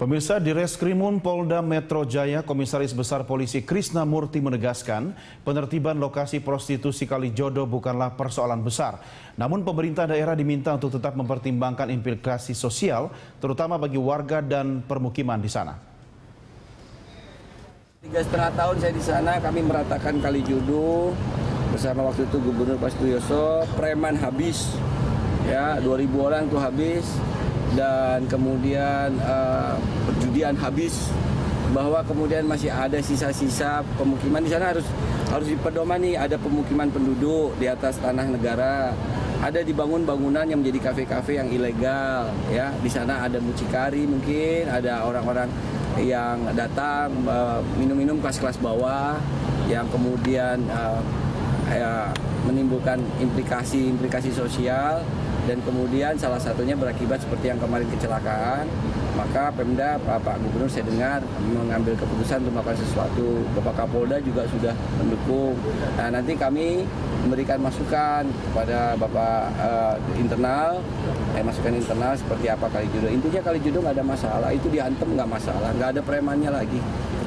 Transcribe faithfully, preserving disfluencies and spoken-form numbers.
Pemirsa, di Reskrimun Polda Metro Jaya, Komisaris Besar Polisi Khrisna Murti menegaskan penertiban lokasi prostitusi Kalijodo bukanlah persoalan besar. Namun pemerintah daerah diminta untuk tetap mempertimbangkan implikasi sosial, terutama bagi warga dan permukiman di sana. Tiga setengah tahun saya di sana, kami meratakan Kalijodo bersama waktu itu Gubernur Prastyoso, preman habis, ya dua ribu orang tuh habis. Dan kemudian uh, perjudian habis, bahwa kemudian masih ada sisa-sisa pemukiman di sana harus harus dipedomani. Ada pemukiman penduduk di atas tanah negara, ada dibangun bangunan yang menjadi kafe-kafe yang ilegal, ya di sana ada mucikari, mungkin ada orang-orang yang datang minum-minum uh, kelas-kelas bawah yang kemudian uh, ya, menimbulkan implikasi-implikasi sosial. Dan kemudian salah satunya berakibat seperti yang kemarin kecelakaan. Maka Pemda, Pak Gubernur saya dengar mengambil keputusan untuk melakukan sesuatu. Bapak Kapolda juga sudah mendukung. Nah, nanti kami memberikan masukan kepada Bapak uh, internal, eh, masukan internal seperti apa Kalijodo. Intinya Kalijodo nggak ada masalah, itu diantem nggak masalah, nggak ada premannya lagi.